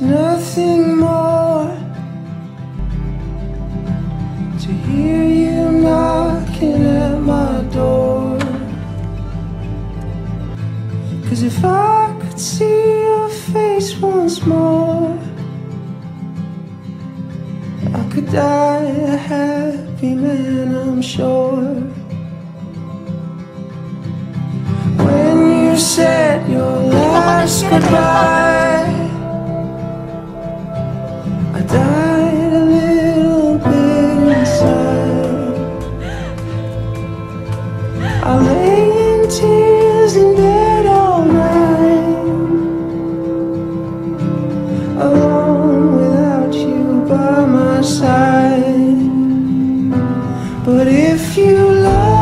There's nothing more to hear you knocking at my door. 'Cause if I could see your face once more, I could die a happy man, I'm sure. When you said your last goodbye, died a little bit inside. I lay in tears in bed all night, alone without you by my side. But if you love